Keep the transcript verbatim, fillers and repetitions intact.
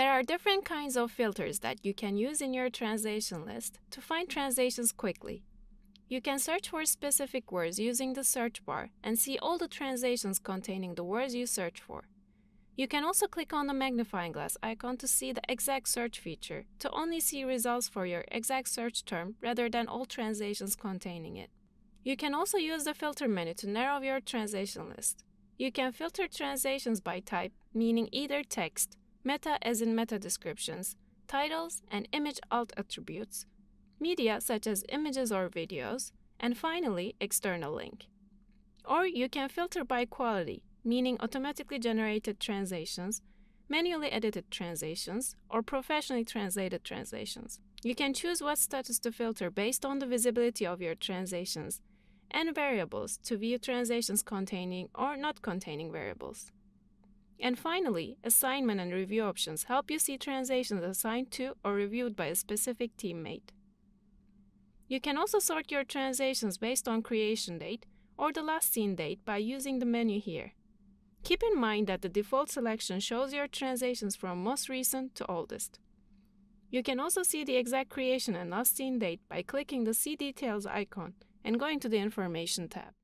There are different kinds of filters that you can use in your translation list to find translations quickly. You can search for specific words using the search bar and see all the translations containing the words you search for. You can also click on the magnifying glass icon to see the exact search feature, to only see results for your exact search term rather than all translations containing it. You can also use the filter menu to narrow your translation list. You can filter translations by type, meaning either text, meta as in meta descriptions, titles and image alt attributes, media such as images or videos, and finally, external link. Or you can filter by quality, meaning automatically generated translations, manually edited translations, or professionally translated translations. You can choose what status to filter based on the visibility of your translations, and variables to view translations containing or not containing variables. And finally, assignment and review options help you see translations assigned to or reviewed by a specific teammate. You can also sort your translations based on creation date or the last seen date by using the menu here. Keep in mind that the default selection shows your translations from most recent to oldest. You can also see the exact creation and last seen date by clicking the See Details icon and going to the Information tab.